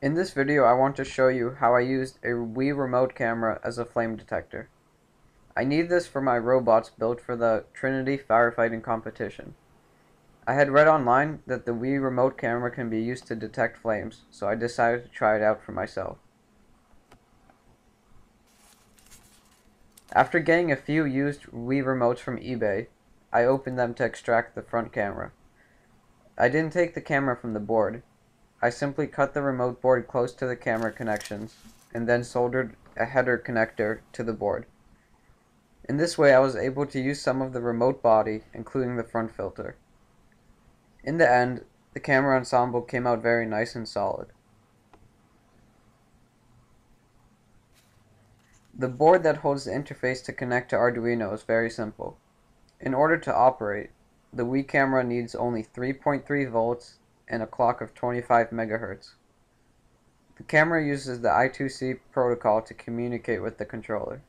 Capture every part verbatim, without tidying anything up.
In this video, I want to show you how I used a Wii Remote camera as a flame detector. I need this for my robots built for the Trinity firefighting competition. I had read online that the Wii Remote camera can be used to detect flames, so I decided to try it out for myself. After getting a few used Wii Remotes from eBay, I opened them to extract the front camera. I didn't take the camera from the board. I simply cut the remote board close to the camera connections and then soldered a header connector to the board. In this way, I was able to use some of the remote body, including the front filter. In the end, the camera ensemble came out very nice and solid. The board that holds the interface to connect to Arduino is very simple. In order to operate, the Wii camera needs only three point three volts and a clock of twenty-five megahertz. The camera uses the I two C protocol to communicate with the controller.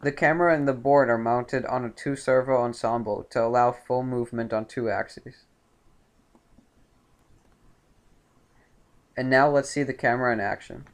The camera and the board are mounted on a two-servo ensemble to allow full movement on two axes. And now let's see the camera in action.